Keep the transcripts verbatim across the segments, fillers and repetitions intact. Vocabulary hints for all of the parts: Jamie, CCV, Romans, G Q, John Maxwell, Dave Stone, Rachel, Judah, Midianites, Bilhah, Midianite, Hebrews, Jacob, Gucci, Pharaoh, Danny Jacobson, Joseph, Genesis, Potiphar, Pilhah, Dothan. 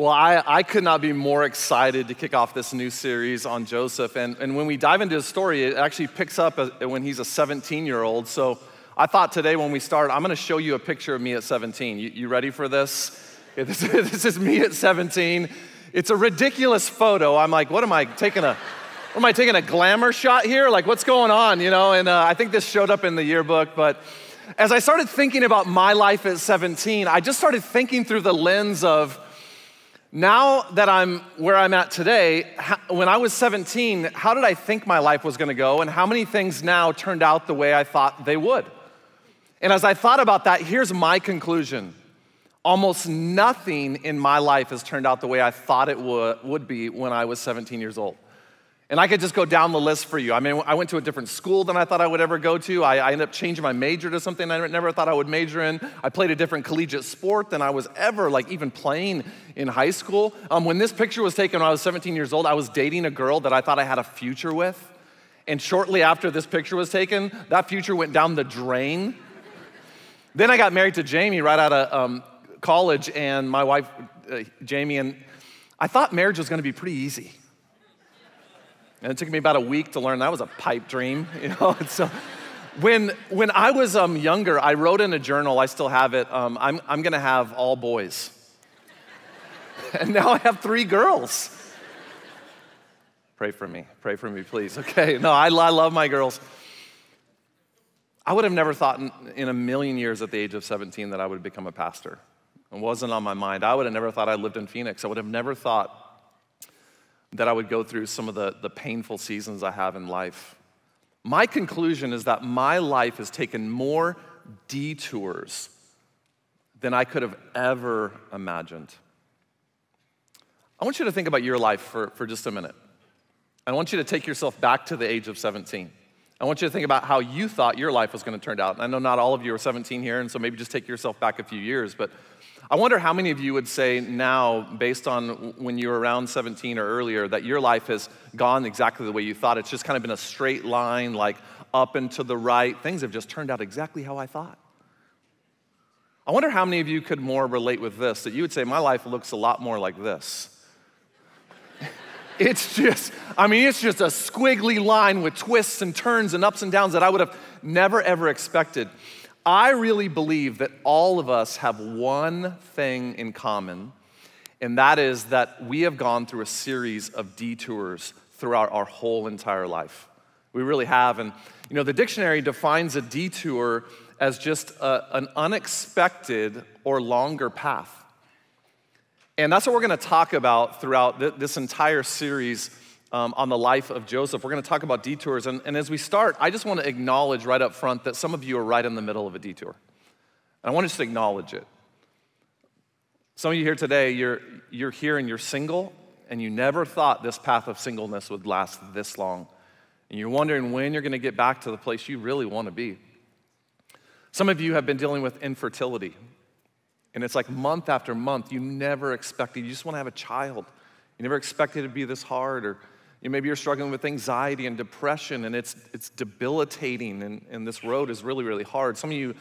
Well, I, I could not be more excited to kick off this new series on Joseph. And, and when we dive into his story, it actually picks up when he's a seventeen-year-old. So I thought today when we start, I'm going to show you a picture of me at seventeen. You, you ready for this? this? This is me at seventeen. It's a ridiculous photo. I'm like, what am I taking a, what am I taking a glamour shot here? Like, what's going on, you know? And uh, I think this showed up in the yearbook, but as I started thinking about my life at seventeen, I just started thinking through the lens of, now that I'm where I'm at today, when I was seventeen, how did I think my life was gonna go, and how many things now turned out the way I thought they would? And as I thought about that, here's my conclusion. Almost nothing in my life has turned out the way I thought it would be when I was seventeen years old. And I could just go down the list for you. I mean, I went to a different school than I thought I would ever go to. I, I ended up changing my major to something I never thought I would major in. I played a different collegiate sport than I was ever, like, even playing in high school. Um, when this picture was taken when I was seventeen years old, I was dating a girl that I thought I had a future with. And shortly after this picture was taken, that future went down the drain. Then I got married to Jamie right out of um, college, and my wife, uh, Jamie, and I thought marriage was gonna be pretty easy. And it took me about a week to learn that was a pipe dream, you know. So, when when I was um, younger, I wrote in a journal. I still have it. Um, I'm I'm gonna have all boys, and now I have three girls. Pray for me. Pray for me, please. Okay. No, I, I love my girls. I would have never thought in, in a million years at the age of seventeen that I would become a pastor. It wasn't on my mind. I would have never thought I lived in Phoenix. I would have never thought that I would go through some of the, the painful seasons I have in life. My conclusion is that my life has taken more detours than I could have ever imagined. I want you to think about your life for, for just a minute. I want you to take yourself back to the age of seventeen. I want you to think about how you thought your life was gonna turn out. I know not all of you are seventeen here, and so maybe just take yourself back a few years, but I wonder how many of you would say now, based on when you were around seventeen or earlier, that your life has gone exactly the way you thought. It's just kind of been a straight line, like up and to the right. Things have just turned out exactly how I thought. I wonder how many of you could more relate with this, that you would say, my life looks a lot more like this. It's just, I mean, it's just a squiggly line with twists and turns and ups and downs that I would have never, ever expected. I really believe that all of us have one thing in common, and that is that we have gone through a series of detours throughout our whole entire life. We really have, and you know, the dictionary defines a detour as just a, an unexpected or longer path. And that's what we're gonna talk about throughout th- this entire series Um, on the life of Joseph. We're gonna talk about detours, and, and as we start, I just wanna acknowledge right up front that some of you are right in the middle of a detour. And I wanna just acknowledge it. Some of you here today, you're, you're here and you're single, and you never thought this path of singleness would last this long. And you're wondering when you're gonna get back to the place you really wanna be. Some of you have been dealing with infertility, and it's like month after month, you never expected, you just wanna have a child. You never expected it to be this hard, or you know, maybe you're struggling with anxiety and depression, and it's, it's debilitating, and, and this road is really, really hard. Some of you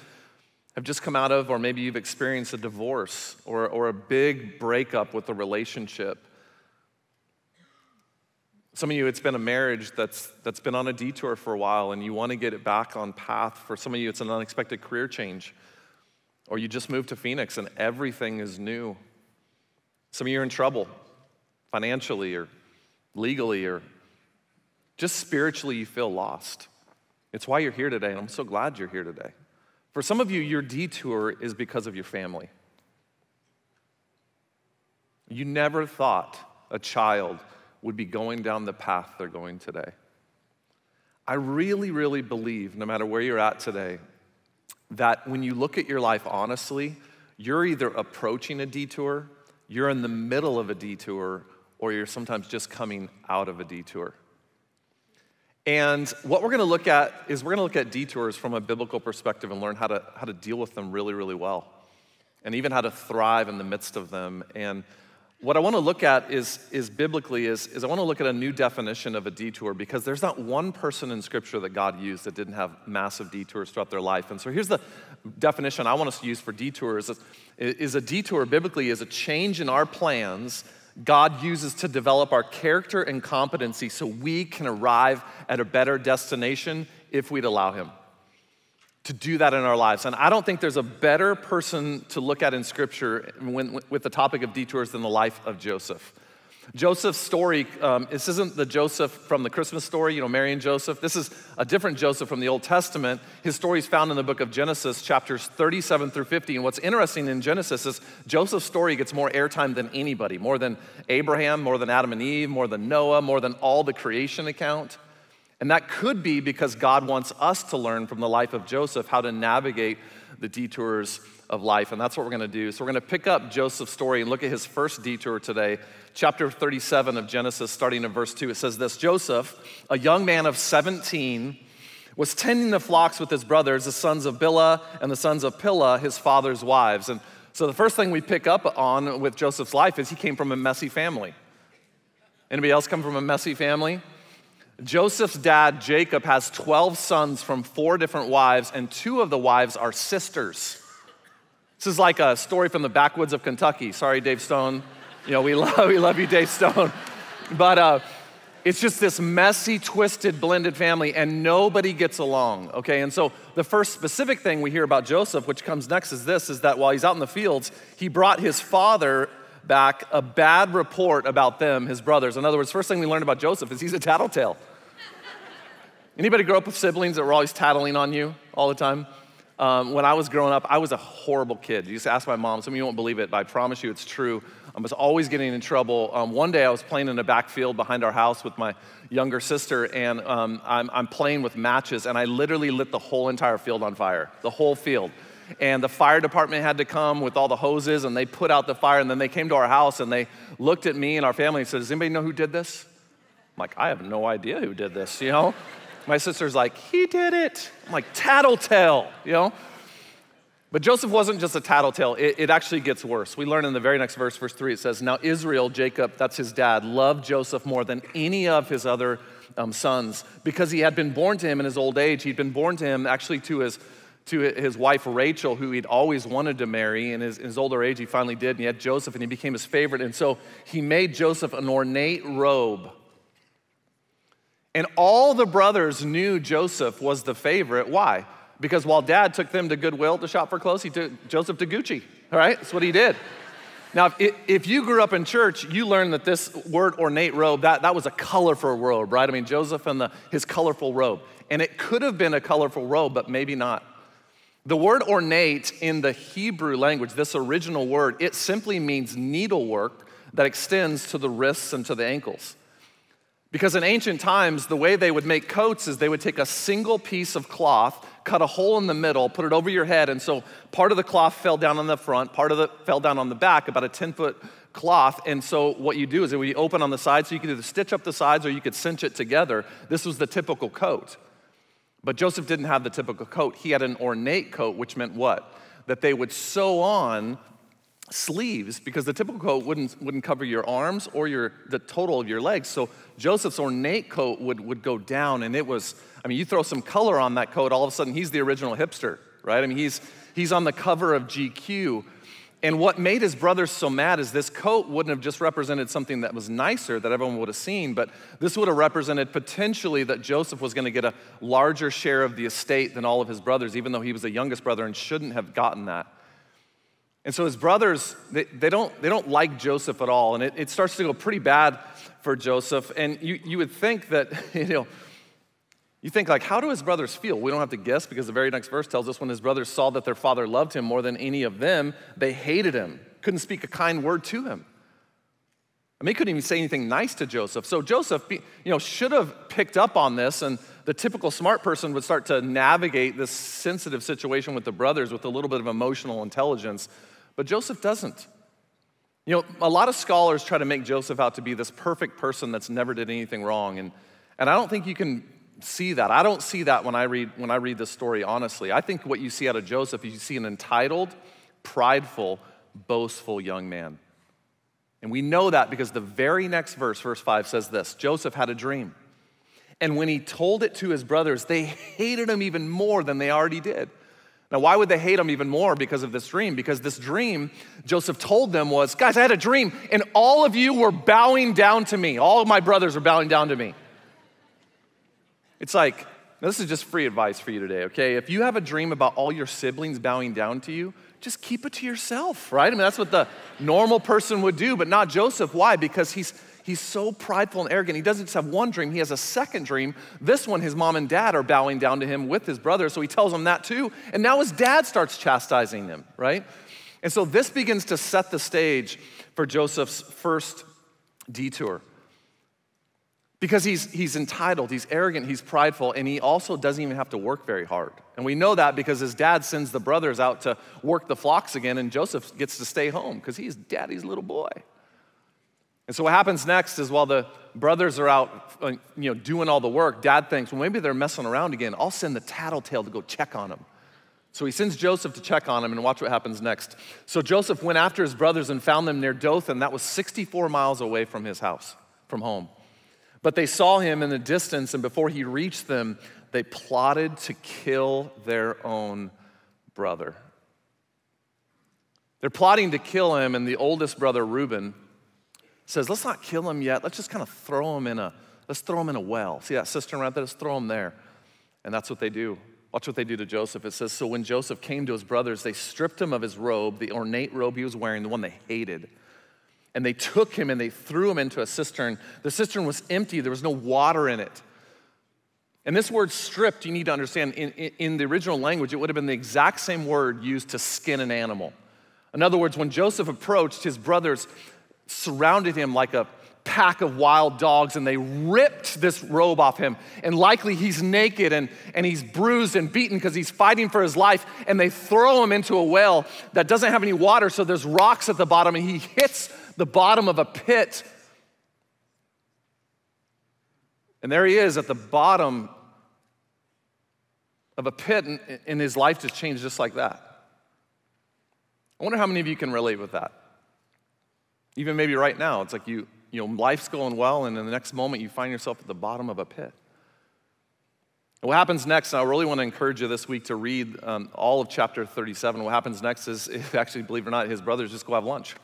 have just come out of, or maybe you've experienced a divorce or, or a big breakup with a relationship. Some of you, it's been a marriage that's, that's been on a detour for a while, and you want to get it back on path. For some of you, it's an unexpected career change, or you just moved to Phoenix, and everything is new. Some of you are in trouble financially or legally, or just spiritually, you feel lost. It's why you're here today, and I'm so glad you're here today. For some of you, your detour is because of your family. You never thought a child would be going down the path they're going today. I really, really believe, no matter where you're at today, that when you look at your life honestly, you're either approaching a detour, you're in the middle of a detour, or you're sometimes just coming out of a detour. And what we're gonna look at is we're gonna look at detours from a biblical perspective and learn how to, how to deal with them really, really well, and even how to thrive in the midst of them. And What I want to look at is, is biblically is, is I want to look at a new definition of a detour, because there's not one person in Scripture that God used that didn't have massive detours throughout their life. And so here's the definition I want us to use for detours. Is a detour biblically is a change in our plans God uses to develop our character and competency so we can arrive at a better destination if we'd allow him to do that in our lives. And I don't think there's a better person to look at in Scripture when, with the topic of detours than the life of Joseph. Joseph's story, um, this isn't the Joseph from the Christmas story, you know, Mary and Joseph. This is a different Joseph from the Old Testament. His story is found in the book of Genesis, chapters thirty-seven through fifty. And what's interesting in Genesis is Joseph's story gets more airtime than anybody, more than Abraham, more than Adam and Eve, more than Noah, more than all the creation account. And that could be because God wants us to learn from the life of Joseph how to navigate the detours of life. And that's what we're going to do. So we're going to pick up Joseph's story and look at his first detour today. Chapter thirty-seven of Genesis, starting in verse two, it says this: Joseph, a young man of seventeen, was tending the flocks with his brothers, the sons of Bilhah and the sons of Pilhah, his father's wives. And so the first thing we pick up on with Joseph's life is he came from a messy family. Anybody else come from a messy family? Joseph's dad, Jacob, has twelve sons from four different wives, and two of the wives are sisters. This is like a story from the backwoods of Kentucky. Sorry, Dave Stone. You know, we love, we love you, Dave Stone. But uh, it's just this messy, twisted, blended family, and nobody gets along, okay? And so the first specific thing we hear about Joseph, which comes next, is this, is that while he's out in the fields, he brought his father back a bad report about them, his brothers. In other words, first thing we learned about Joseph is he's a tattletale. Anybody grow up with siblings that were always tattling on you all the time? Um, when I was growing up, I was a horrible kid. You just ask my mom. Some of you won't believe it, but I promise you it's true. I was always getting in trouble. Um, one day I was playing in the backfield behind our house with my younger sister, and um, I'm, I'm playing with matches, and I literally lit the whole entire field on fire, the whole field. And the fire department had to come with all the hoses, and they put out the fire, and then they came to our house, and they looked at me and our family and said, "Does anybody know who did this?" I'm like, "I have no idea who did this," you know? My sister's like, "He did it." I'm like, tattletale, you know? But Joseph wasn't just a tattletale. It, it actually gets worse. We learn in the very next verse, verse three, it says, "Now Israel," Jacob, that's his dad, "loved Joseph more than any of his other um, sons, because he had been born to him in his old age." He'd been born to him actually to his, to his wife Rachel, who he'd always wanted to marry. In his, in his older age, he finally did, and he had Joseph, and he became his favorite. And so he made Joseph an ornate robe. And all the brothers knew Joseph was the favorite. Why? Because while Dad took them to Goodwill to shop for clothes, he took Joseph to Gucci, all right? That's what he did. Now, if, if you grew up in church, you learned that this word ornate robe, that, that was a colorful robe, right? I mean, Joseph and the, his colorful robe. And it could have been a colorful robe, but maybe not. The word ornate in the Hebrew language, this original word, it simply means needlework that extends to the wrists and to the ankles. Because in ancient times, the way they would make coats is they would take a single piece of cloth, cut a hole in the middle, put it over your head, and so part of the cloth fell down on the front, part of it fell down on the back, about a ten-foot cloth, and so what you do is it would open on the sides, so you could either stitch up the sides or you could cinch it together. This was the typical coat. But Joseph didn't have the typical coat. He had an ornate coat, which meant what? That they would sew on sleeves, because the typical coat wouldn't, wouldn't cover your arms or your, the total of your legs. So Joseph's ornate coat would, would go down, and it was, I mean, you throw some color on that coat, all of a sudden he's the original hipster, right? I mean, he's, he's on the cover of G Q. And what made his brothers so mad is this coat wouldn't have just represented something that was nicer that everyone would have seen, but this would have represented potentially that Joseph was going to get a larger share of the estate than all of his brothers, even though he was the youngest brother and shouldn't have gotten that. And so his brothers, they, they, don't, they don't like Joseph at all, and it, it starts to go pretty bad for Joseph. And you, you would think that, you know, you think like, how do his brothers feel? We don't have to guess, because the very next verse tells us when his brothers saw that their father loved him more than any of them, they hated him, couldn't speak a kind word to him. I mean, he couldn't even say anything nice to Joseph. So Joseph, you know, should have picked up on this, and the typical smart person would start to navigate this sensitive situation with the brothers with a little bit of emotional intelligence, but Joseph doesn't. You know, a lot of scholars try to make Joseph out to be this perfect person that's never did anything wrong, and, and I don't think you can see that. I don't see that when I read when I read this story, honestly. I think what you see out of Joseph is you see an entitled, prideful, boastful young man. And we know that because the very next verse, verse five, says this. Joseph had a dream. And when he told it to his brothers, they hated him even more than they already did. Now, why would they hate him even more because of this dream? Because this dream Joseph told them was, guys, I had a dream, and all of you were bowing down to me. All of my brothers were bowing down to me. It's like, now this is just free advice for you today, okay? If you have a dream about all your siblings bowing down to you, just keep it to yourself, right? I mean, that's what the normal person would do, but not Joseph. Why? Because he's he's so prideful and arrogant. He doesn't just have one dream. He has a second dream. This one, his mom and dad are bowing down to him with his brother, so he tells them that too. And now his dad starts chastising him, right? And so this begins to set the stage for Joseph's first detour. Because he's, he's entitled, he's arrogant, he's prideful, and he also doesn't even have to work very hard. And we know that because his dad sends the brothers out to work the flocks again, and Joseph gets to stay home because he's daddy's little boy. And so what happens next is while the brothers are out you know, doing all the work, dad thinks, well, maybe they're messing around again. I'll send the tattletale to go check on him. So he sends Joseph to check on him, and watch what happens next. So Joseph went after his brothers and found them near Dothan. That was sixty-four miles away from his house, from home. But they saw him in the distance, and before he reached them, they plotted to kill their own brother. They're plotting to kill him, and the oldest brother, Reuben, says, let's not kill him yet. Let's just kind of throw him in a, let's throw him in a well. See that cistern right there? Let's throw him there. And that's what they do. Watch what they do to Joseph. It says, so when Joseph came to his brothers, they stripped him of his robe, the ornate robe he was wearing, the one they hated. And they took him and they threw him into a cistern. The cistern was empty. There was no water in it. And this word stripped, you need to understand, in, in, in the original language, it would have been the exact same word used to skin an animal. In other words, when Joseph approached, his brothers surrounded him like a pack of wild dogs, and they ripped this robe off him. And likely he's naked and, and he's bruised and beaten because he's fighting for his life, and they throw him into a well that doesn't have any water, so there's rocks at the bottom, and he hits the bottom of a pit. And there he is at the bottom of a pit, and, and his life just changed just like that. I wonder how many of you can relate with that. Even maybe right now, it's like you, you know, life's going well, and in the next moment, you find yourself at the bottom of a pit. And what happens next, and I really want to encourage you this week to read um, all of chapter thirty-seven. What happens next is, actually, believe it or not, his brothers just go have lunch.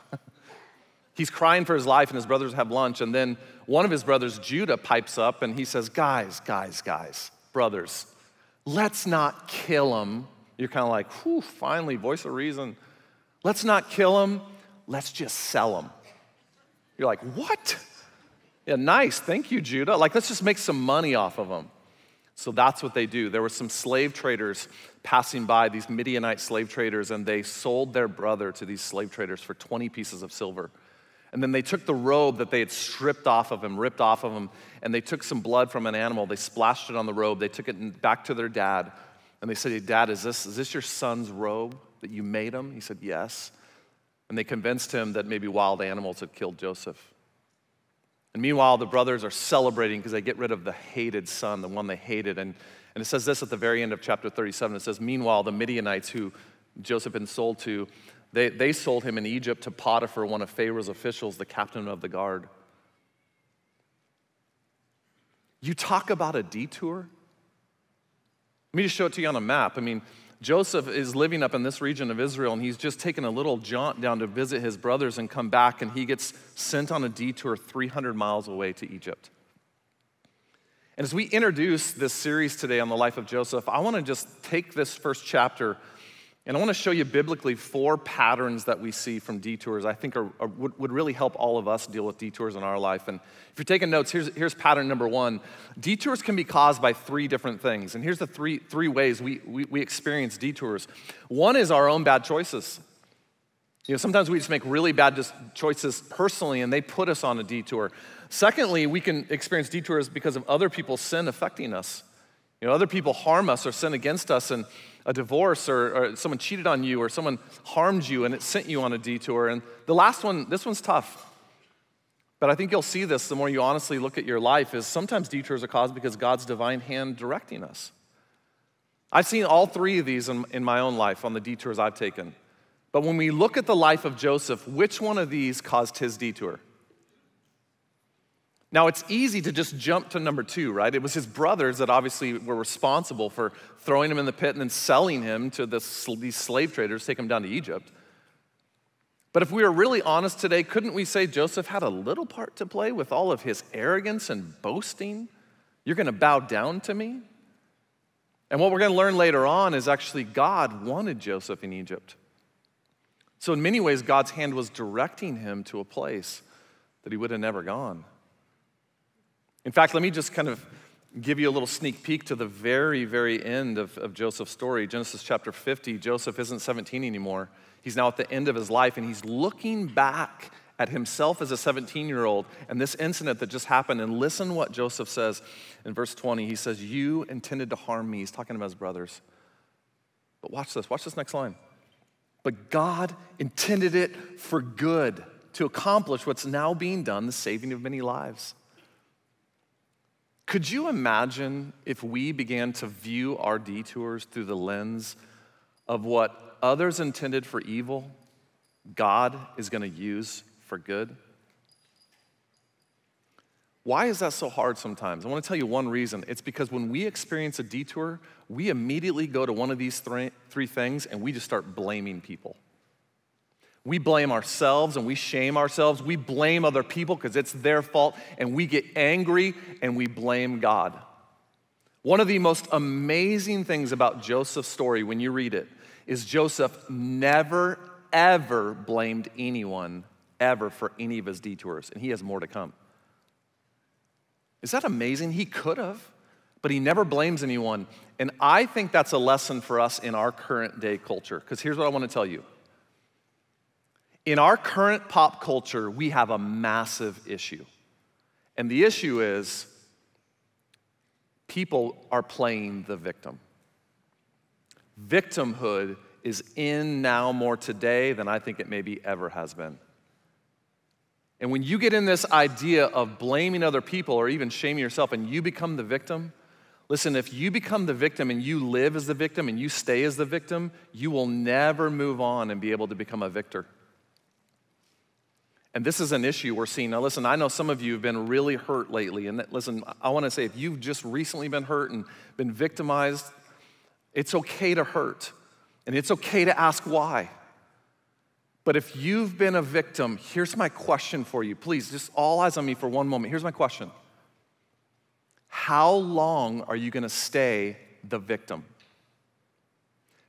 He's crying for his life, and his brothers have lunch, and then one of his brothers, Judah, pipes up, and he says, guys, guys, guys, brothers, let's not kill him. You're kind of like, whew, finally, voice of reason. Let's not kill him. Let's just sell him. You're like, what? Yeah, nice, thank you, Judah. Like, let's just make some money off of them. So that's what they do. There were some slave traders passing by, these Midianite slave traders, and they sold their brother to these slave traders for twenty pieces of silver. And then they took the robe that they had stripped off of him, ripped off of him, and they took some blood from an animal. They splashed it on the robe. They took it back to their dad, and they said, hey, Dad, is this, is this your son's robe that you made him? He said, yes. And they convinced him that maybe wild animals had killed Joseph. And meanwhile, the brothers are celebrating because they get rid of the hated son, the one they hated. And, and it says this at the very end of chapter thirty-seven. It says, meanwhile, the Midianites who Joseph had been sold to, they, they sold him in Egypt to Potiphar, one of Pharaoh's officials, the captain of the guard. You talk about a detour? Let me just show it to you on a map. I mean, Joseph is living up in this region of Israel, and he's just taken a little jaunt down to visit his brothers and come back, and he gets sent on a detour three hundred miles away to Egypt. And as we introduce this series today on the life of Joseph, I want to just take this first chapter, and I want to show you biblically four patterns that we see from detours I think are, are, would, would really help all of us deal with detours in our life. And if you're taking notes, here's, here's pattern number one. Detours can be caused by three different things. And here's the three, three ways we, we, we experience detours. One is our own bad choices. You know, sometimes we just make really bad choices personally, and they put us on a detour. Secondly, we can experience detours because of other people's sin affecting us. You know, other people harm us or sin against us, and a divorce or, or someone cheated on you or someone harmed you and it sent you on a detour. And the last one, this one's tough. But I think you'll see this the more you honestly look at your life is sometimes detours are caused because God's divine hand directing us. I've seen all three of these in, in my own life on the detours I've taken. But when we look at the life of Joseph, which one of these caused his detour? Now, it's easy to just jump to number two, right? It was his brothers that obviously were responsible for throwing him in the pit and then selling him to this, these slave traders, to take him down to Egypt. But if we were really honest today, couldn't we say Joseph had a little part to play with all of his arrogance and boasting? You're going to bow down to me? And what we're going to learn later on is actually God wanted Joseph in Egypt. So in many ways, God's hand was directing him to a place that he would have never gone. In fact, let me just kind of give you a little sneak peek to the very, very end of, of Joseph's story. Genesis chapter fifty, Joseph isn't seventeen anymore. He's now at the end of his life, and he's looking back at himself as a seventeen-year-old and this incident that just happened. And listen what Joseph says in verse twenty. He says, "You intended to harm me." He's talking about his brothers. But watch this. Watch this next line. "But God intended it for good, to accomplish what's now being done, the saving of many lives." Could you imagine if we began to view our detours through the lens of what others intended for evil, God is going to use for good? Why is that so hard sometimes? I want to tell you one reason. It's because when we experience a detour, we immediately go to one of these three, three things and we just start blaming people. We blame ourselves and we shame ourselves. We blame other people because it's their fault, and we get angry and we blame God. One of the most amazing things about Joseph's story when you read it is Joseph never, ever blamed anyone ever for any of his detours, and he has more to come. Is that amazing? He could have, but he never blames anyone. And I think that's a lesson for us in our current day culture, because here's what I want to tell you. In our current pop culture, we have a massive issue. And the issue is people are playing the victim. Victimhood is in now more today than I think it maybe ever has been. And when you get in this idea of blaming other people or even shaming yourself and you become the victim, listen, if you become the victim and you live as the victim and you stay as the victim, you will never move on and be able to become a victor. And this is an issue we're seeing. Now listen, I know some of you have been really hurt lately. And listen, I want to say if you've just recently been hurt and been victimized, it's okay to hurt. And it's okay to ask why. But if you've been a victim, here's my question for you. Please, just all eyes on me for one moment. Here's my question. How long are you going to stay the victim?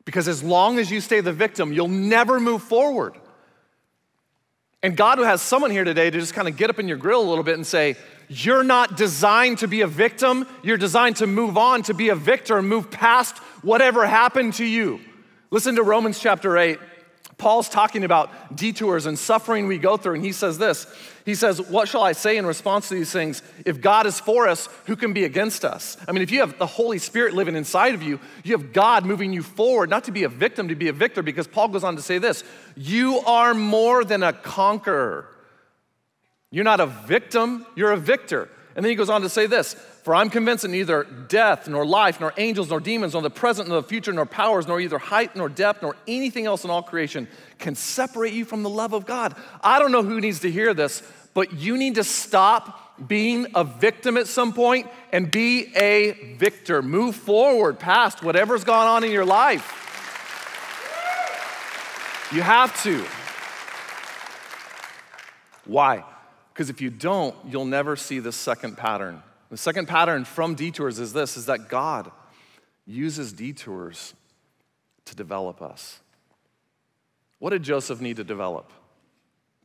Because as long as you stay the victim, you'll never move forward. And God has someone here today to just kind of get up in your grill a little bit and say, you're not designed to be a victim. You're designed to move on, to be a victor, and move past whatever happened to you. Listen to Romans chapter eight. Paul's talking about detours and suffering we go through, and he says this. He says, what shall I say in response to these things? If God is for us, who can be against us? I mean, if you have the Holy Spirit living inside of you, you have God moving you forward, not to be a victim, to be a victor, because Paul goes on to say this, you are more than a conqueror. You're not a victim, you're a victor. And then he goes on to say this, for I'm convinced that neither death, nor life, nor angels, nor demons, nor the present, nor the future, nor powers, nor either height, nor depth, nor anything else in all creation can separate you from the love of God. I don't know who needs to hear this, but you need to stop being a victim at some point and be a victor. Move forward past whatever's gone on in your life. You have to. Why? Because if you don't, you'll never see the second pattern. The second pattern from detours is this, is that God uses detours to develop us. What did Joseph need to develop?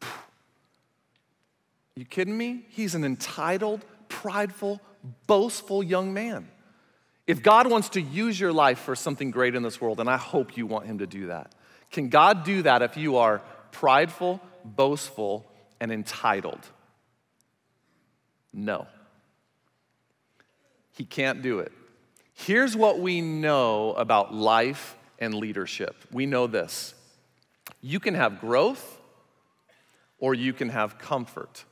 Are you kidding me? He's an entitled, prideful, boastful young man. If God wants to use your life for something great in this world, and I hope you want him to do that, can God do that if you are prideful, boastful, and entitled? No, he can't do it. Here's what we know about life and leadership. We know this. You can have growth or you can have comfort.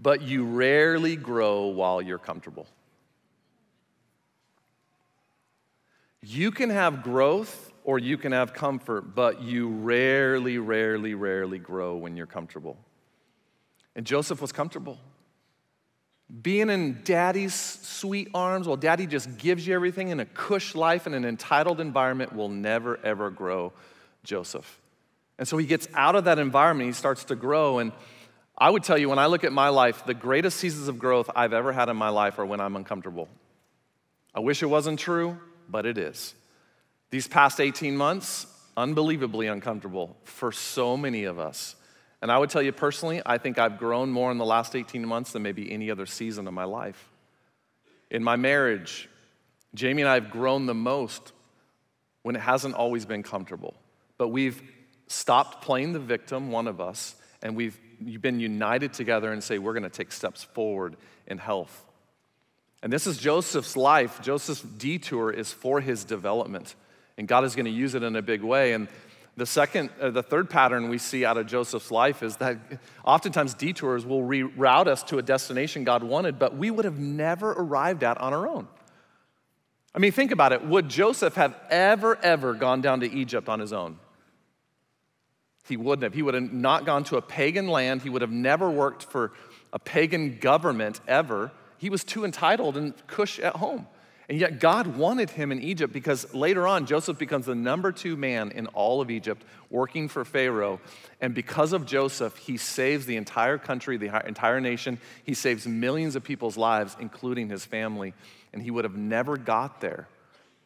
But you rarely grow while you're comfortable. You can have growth or you can have comfort, but you rarely, rarely, rarely grow when you're comfortable. And Joseph was comfortable. Being in daddy's sweet arms while daddy just gives you everything in a cush life in an entitled environment will never, ever grow Joseph. And so he gets out of that environment, he starts to grow. And I would tell you, when I look at my life, the greatest seasons of growth I've ever had in my life are when I'm uncomfortable. I wish it wasn't true, but it is. These past eighteen months, unbelievably uncomfortable for so many of us. And I would tell you personally, I think I've grown more in the last eighteen months than maybe any other season of my life. In my marriage, Jamie and I have grown the most when it hasn't always been comfortable. But we've stopped playing the victim, one of us, and we've been united together and say, we're gonna take steps forward in health. And this is Joseph's life. Joseph's detour is for his development, and God is gonna use it in a big way. And the second, uh, the third pattern we see out of Joseph's life is that oftentimes detours will reroute us to a destination God wanted, but we would have never arrived at on our own. I mean, think about it. Would Joseph have ever, ever gone down to Egypt on his own? He wouldn't have. He would have not gone to a pagan land. He would have never worked for a pagan government ever. He was too entitled and cush at home. And yet God wanted him in Egypt because later on, Joseph becomes the number two man in all of Egypt, working for Pharaoh. And because of Joseph, he saves the entire country, the entire nation. He saves millions of people's lives, including his family. And he would have never got there.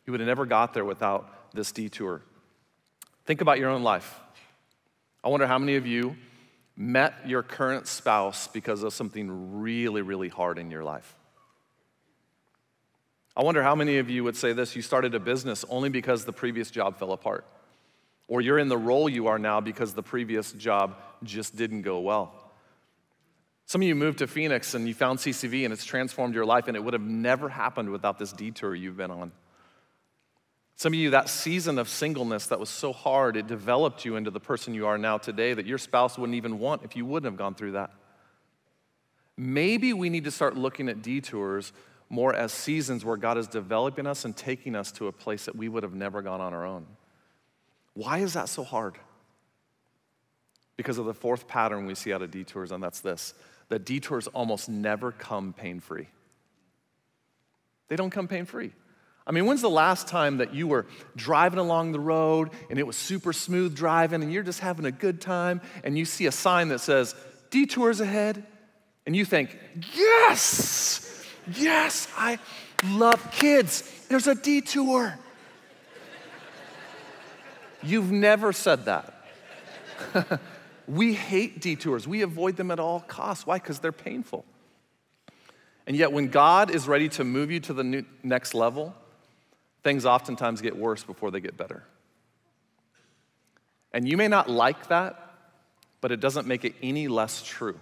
He would have never got there without this detour. Think about your own life. I wonder how many of you met your current spouse because of something really, really hard in your life. I wonder how many of you would say this: you started a business only because the previous job fell apart. Or you're in the role you are now because the previous job just didn't go well. Some of you moved to Phoenix and you found C C V and it's transformed your life, and it would have never happened without this detour you've been on. Some of you, that season of singleness that was so hard, it developed you into the person you are now today that your spouse wouldn't even want if you wouldn't have gone through that. Maybe we need to start looking at detours more as seasons where God is developing us and taking us to a place that we would have never gone on our own. Why is that so hard? Because of the fourth pattern we see out of detours, and that's this: that detours almost never come pain-free. They don't come pain-free. I mean, when's the last time that you were driving along the road and it was super smooth driving and you're just having a good time and you see a sign that says, "Detours ahead," and you think, yes! Yes, I love kids. There's a detour. You've never said that. We hate detours. We avoid them at all costs. Why? Because they're painful. And yet when God is ready to move you to the new, next level, things oftentimes get worse before they get better. And you may not like that, but it doesn't make it any less true.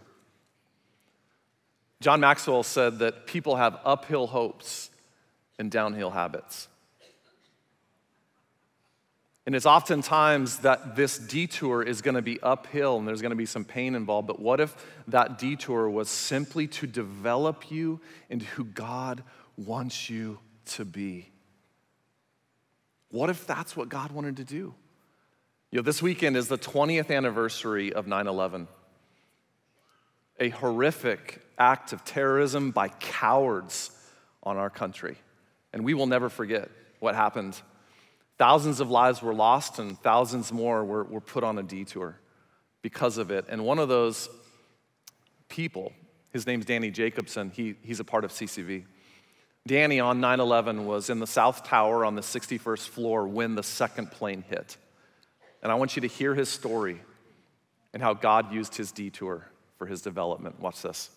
John Maxwell said that people have uphill hopes and downhill habits. And it's oftentimes that this detour is gonna be uphill and there's gonna be some pain involved, but what if that detour was simply to develop you into who God wants you to be? What if that's what God wanted to do? You know, this weekend is the twentieth anniversary of nine eleven. A horrific act of terrorism by cowards on our country. And we will never forget what happened. Thousands of lives were lost and thousands more were, were put on a detour because of it. And one of those people, his name's Danny Jacobson, he, he's a part of C C V. Danny on nine eleven was in the South Tower on the sixty-first floor when the second plane hit. And I want you to hear his story and how God used his detour for his development. Watch this.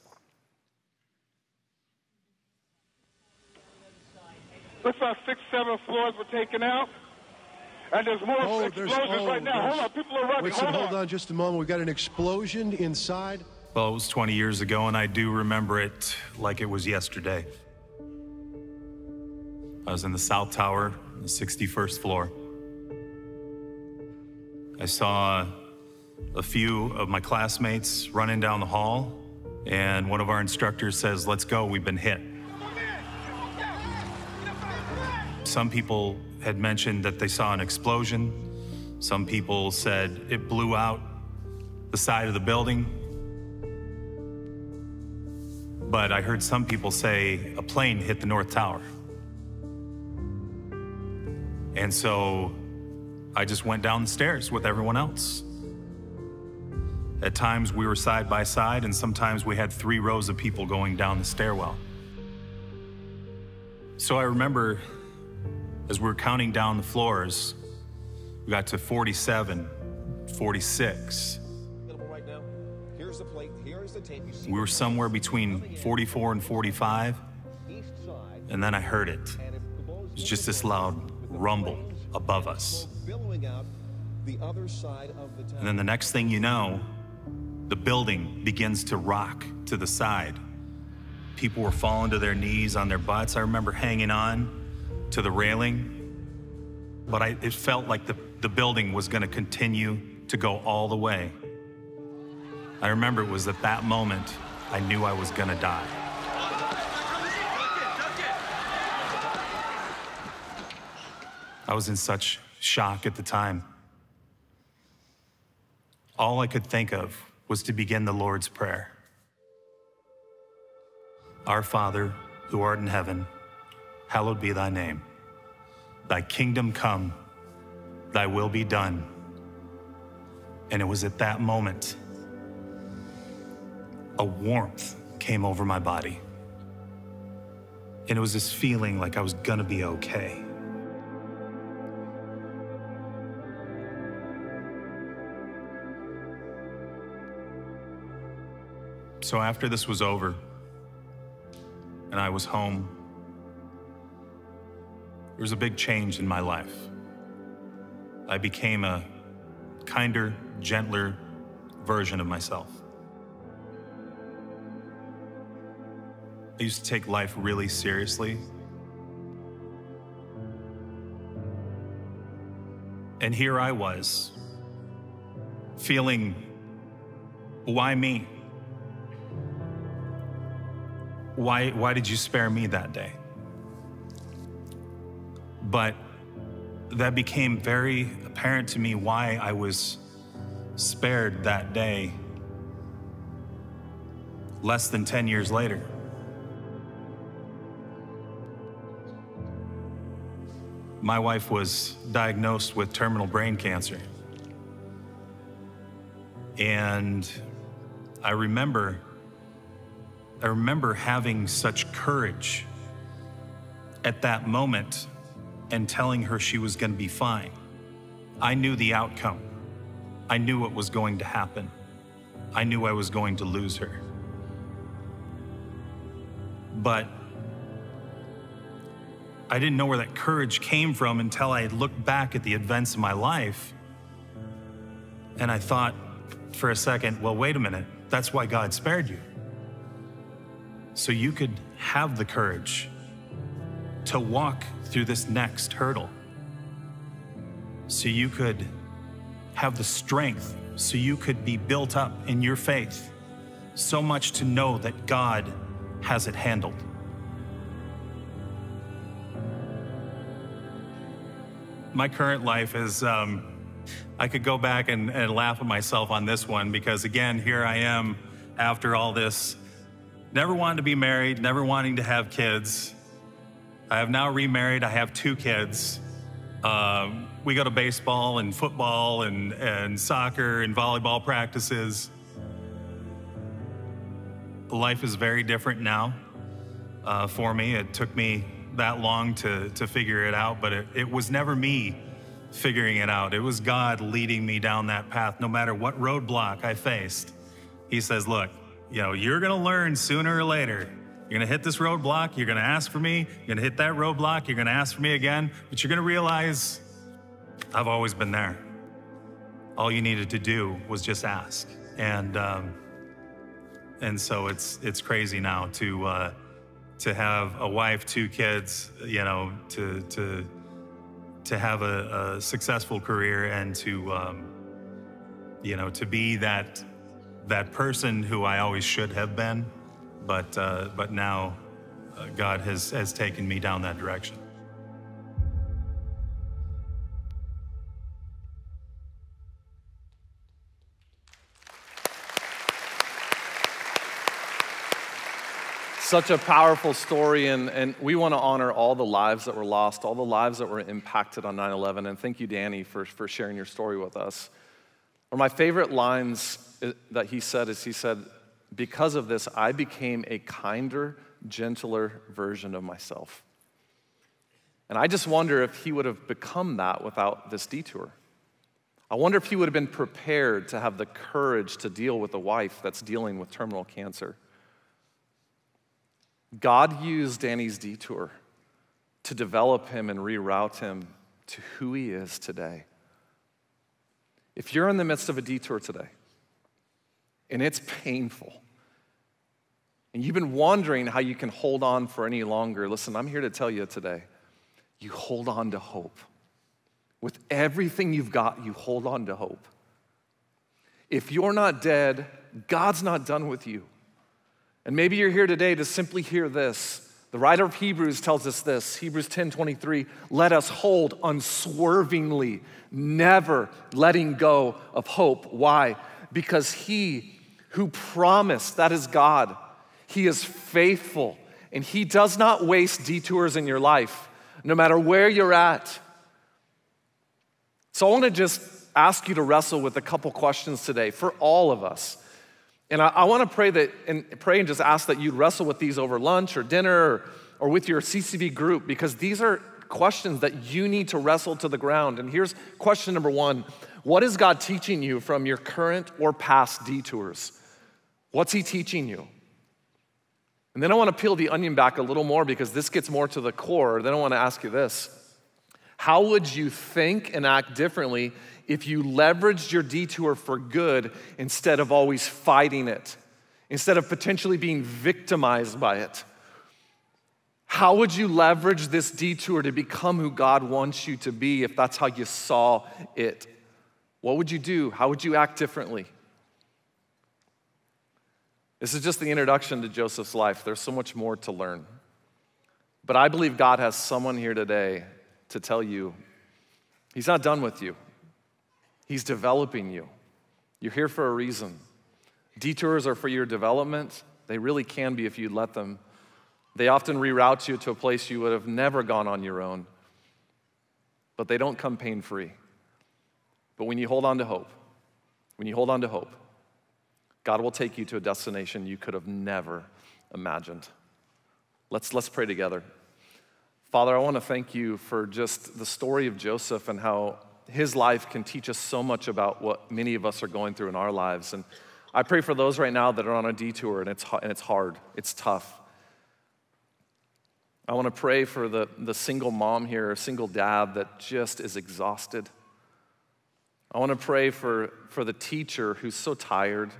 Looks like six, seven floors were taken out, and there's more oh, explosions there's, oh, right now. Hold on, people are running. Wait, hold, so hold on. on just a moment. We've got an explosion inside. Well, it was twenty years ago, and I do remember it like it was yesterday. I was in the South Tower, the sixty-first floor. I saw a few of my classmates running down the hall, and one of our instructors says, "Let's go, we've been hit." Some people had mentioned that they saw an explosion. Some people said it blew out the side of the building. But I heard some people say a plane hit the North Tower. And so I just went down the stairs with everyone else. At times we were side by side, and sometimes we had three rows of people going down the stairwell. So I remember as we were counting down the floors, we got to forty-seven, forty-six. We were somewhere between forty-four and forty-five, and then I heard it. It was just this loud rumble above us. And then the next thing you know, the building begins to rock to the side. People were falling to their knees, on their butts. I remember hanging on to the railing, but I, it felt like the, the building was going to continue to go all the way. I remember it was at that moment I knew I was going to die. I was in such shock at the time. All I could think of was to begin the Lord's Prayer. Our Father, who art in heaven, hallowed be thy name. Thy kingdom come, thy will be done. And it was at that moment, a warmth came over my body. And it was this feeling like I was gonna be okay. So after this was over, and I was home, there was a big change in my life. I became a kinder, gentler version of myself. I used to take life really seriously. And here I was, feeling, why me? Why, why did you spare me that day? But that became very apparent to me why I was spared that day less than ten years later. My wife was diagnosed with terminal brain cancer. And I remember I remember having such courage at that moment and telling her she was going to be fine. I knew the outcome. I knew what was going to happen. I knew I was going to lose her. But I didn't know where that courage came from until I looked back at the events of my life. And I thought for a second, well, wait a minute, that's why God spared you. So you could have the courage to walk through this next hurdle. So you could have the strength, so you could be built up in your faith, so much to know that God has it handled. My current life is, um, I could go back and, and laugh at myself on this one, because again, here I am after all this, never wanted to be married, never wanting to have kids. I have now remarried, I have two kids. Uh, we go to baseball and football and, and soccer and volleyball practices. Life is very different now uh, for me. It took me that long to, to figure it out, but it, it was never me figuring it out. It was God leading me down that path. No matter what roadblock I faced, he says, look, you know, you're gonna learn sooner or later. You're gonna hit this roadblock, you're gonna ask for me, you're gonna hit that roadblock, you're gonna ask for me again, but you're gonna realize I've always been there. All you needed to do was just ask. And um, and so it's it's crazy now to uh, to have a wife, two kids, you know, to to to have a, a successful career and to um, you know, to be that. that person who I always should have been, but, uh, but now uh, God has, has taken me down that direction. Such a powerful story, and, and we want to honor all the lives that were lost, all the lives that were impacted on nine eleven, and thank you, Danny, for, for sharing your story with us. One of my favorite lines that he said is he said, because of this, I became a kinder, gentler version of myself. And I just wonder if he would have become that without this detour. I wonder if he would have been prepared to have the courage to deal with a wife that's dealing with terminal cancer. God used Danny's detour to develop him and reroute him to who he is today. If you're in the midst of a detour today, and it's painful, and you've been wondering how you can hold on for any longer, listen, I'm here to tell you today, you hold on to hope. With everything you've got, you hold on to hope. If you're not dead, God's not done with you. And maybe you're here today to simply hear this. The writer of Hebrews tells us this, Hebrews ten twenty-three, let us hold unswervingly, never letting go of hope. Why? Because he who promised, that is God, he is faithful, and he does not waste detours in your life, no matter where you're at. So I want to just ask you to wrestle with a couple questions today for all of us. And I, I want to pray that and pray and just ask that you wrestle with these over lunch or dinner or, or with your C C V group, because these are questions that you need to wrestle to the ground. And here's question number one. What is God teaching you from your current or past detours? What's he teaching you? And then I want to peel the onion back a little more, because this gets more to the core. Then I want to ask you this. How would you think and act differently if you leveraged your detour for good instead of always fighting it, instead of potentially being victimized by it? How would you leverage this detour to become who God wants you to be if that's how you saw it? What would you do? How would you act differently? This is just the introduction to Joseph's life. There's so much more to learn. But I believe God has someone here today to tell you, he's not done with you. He's developing you. You're here for a reason. Detours are for your development. They really can be if you let them. They often reroute you to a place you would have never gone on your own, but they don't come pain-free. But when you hold on to hope, when you hold on to hope, God will take you to a destination you could have never imagined. Let's, let's pray together. Father, I want to thank you for just the story of Joseph and how his life can teach us so much about what many of us are going through in our lives. And I pray for those right now that are on a detour, and it's, and it's hard, it's tough. I want to pray for the, the single mom here, or single dad that just is exhausted. I want to pray for, for the teacher who's so tired.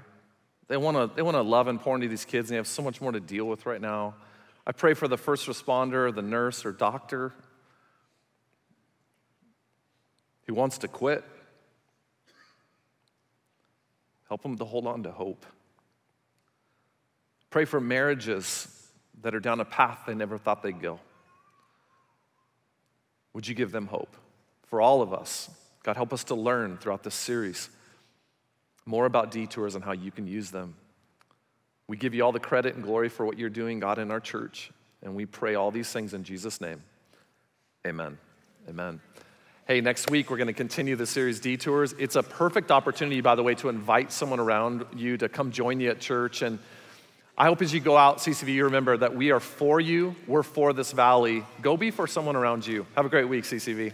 They want to they want to love and pour into these kids, and they have so much more to deal with right now. I pray for the first responder, the nurse or doctor who wants to quit. Help them to hold on to hope. Pray for marriages that are down a path they never thought they'd go. Would you give them hope? For all of us, God, help us to learn throughout this series more about detours and how you can use them. We give you all the credit and glory for what you're doing, God, in our church. And we pray all these things in Jesus' name. Amen. Amen. Hey, next week, we're going to continue the series Detours. It's a perfect opportunity, by the way, to invite someone around you to come join you at church. And I hope as you go out, C C V, you remember that we are for you. We're for this valley. Go be for someone around you. Have a great week, C C V.